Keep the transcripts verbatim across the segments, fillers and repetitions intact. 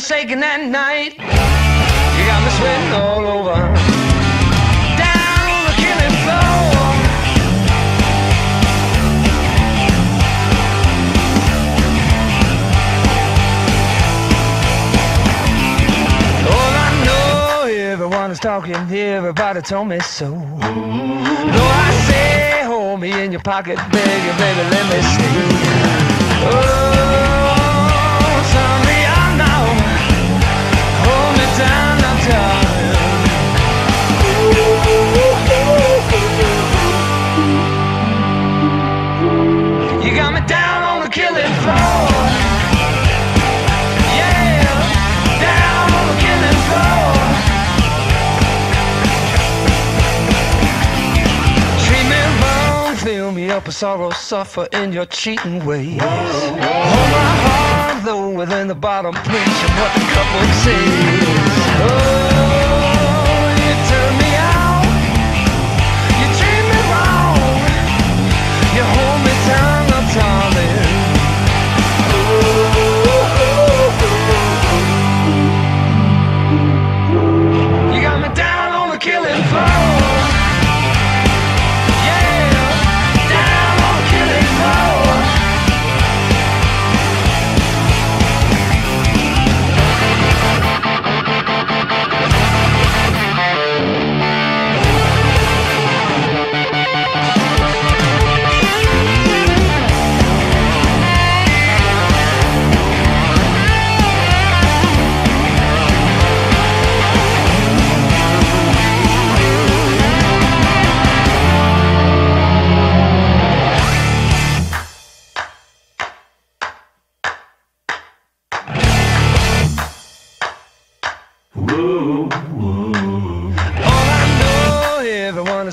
Shaking at night, you got me sweating all over. Down on the killing floor, all I know, everyone is talking, everybody told me so. Though I say, hold me in your pocket, baby, baby, let me see. Oh, sorry, I know. Down, I'm tired. You got me down on the killing floor. Yeah, down on the killing floor. Treat me wrong, fill me up with sorrow, suffer in your cheating ways. Hold my heart though within the bottom, preaching what the cup would say. Oh, you turn me out, you treat me wrong, you hold me down, I'm darling. Oh, you got me down on the killing floor.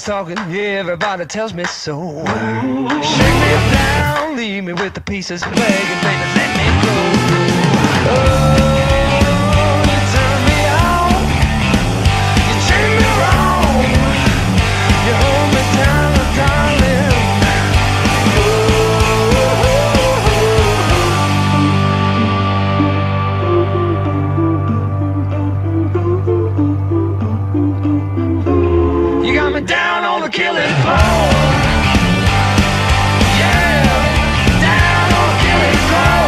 Talking, everybody tells me so. Shake me down, leave me with the pieces, begging, baby, let me go. Oh, you turn me out, you treat me wrong, you hold me down, darling. Down on the killing floor. Yeah, down on the killing floor.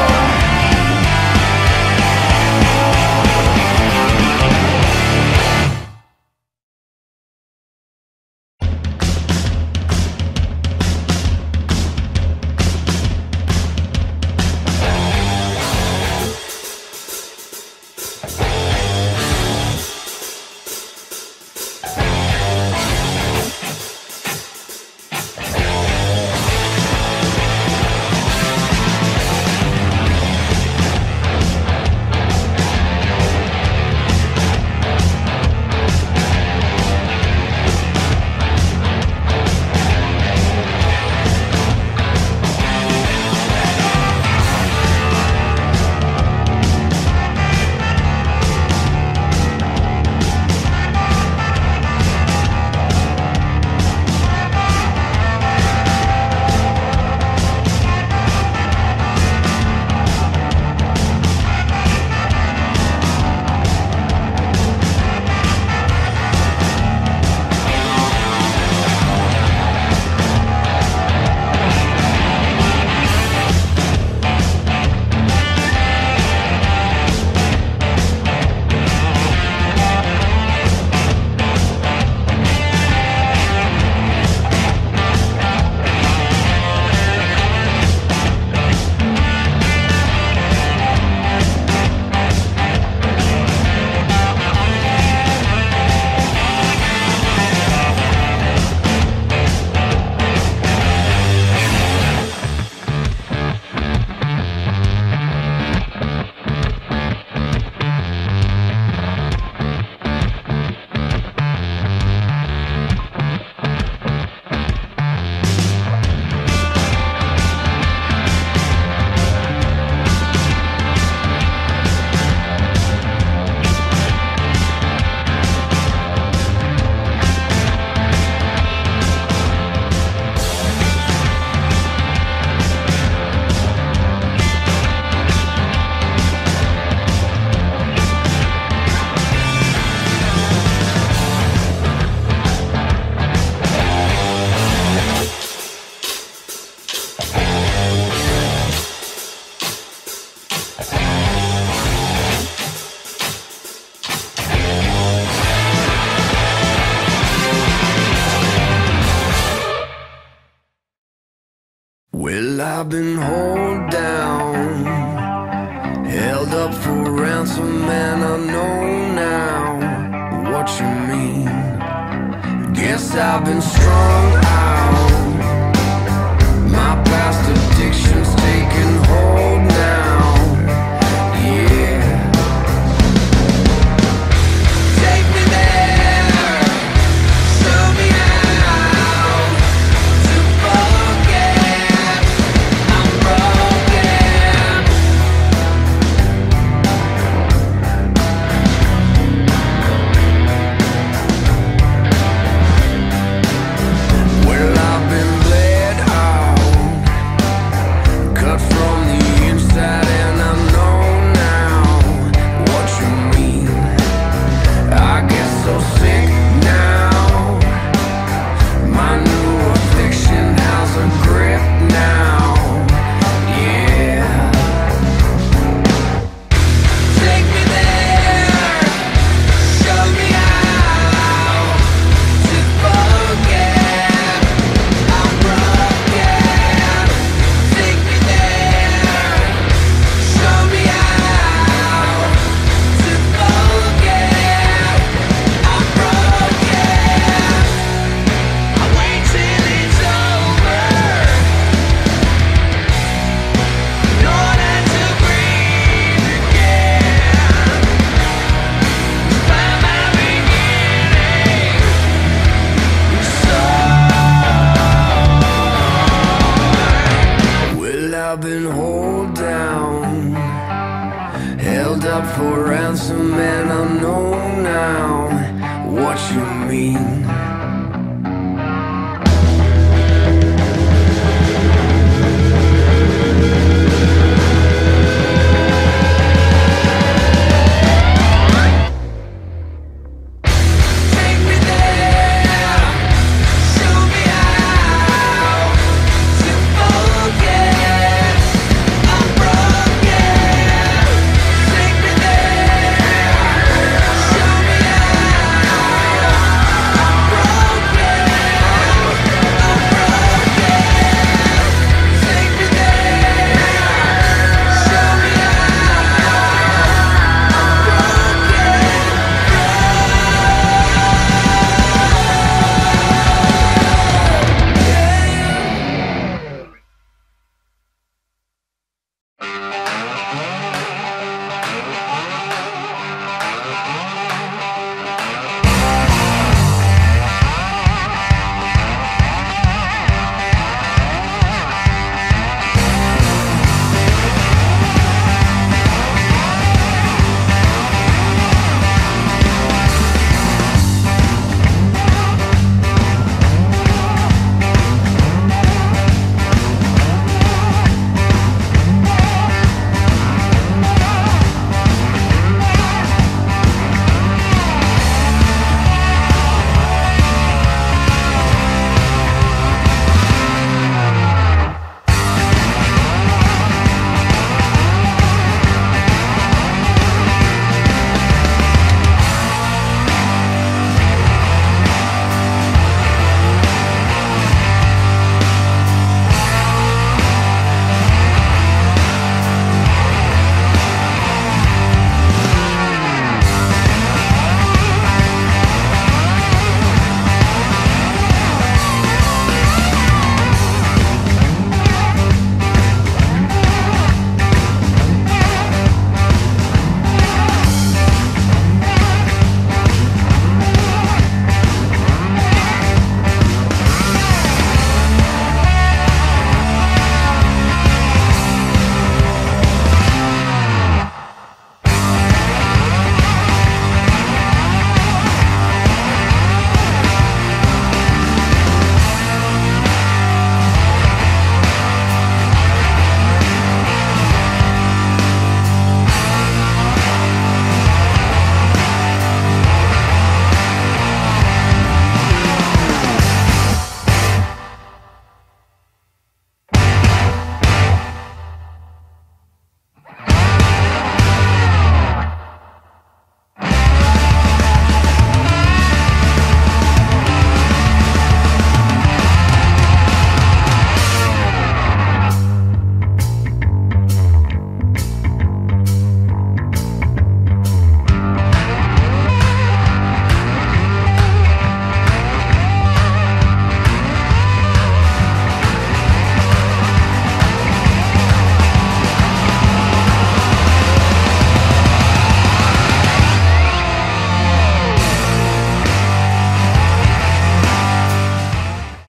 I've been held down, held up for ransom, and I know now what you mean. Guess I've been strung out, my past addiction's taken hold now. I've been held down, held up for ransom, and I know now what you mean.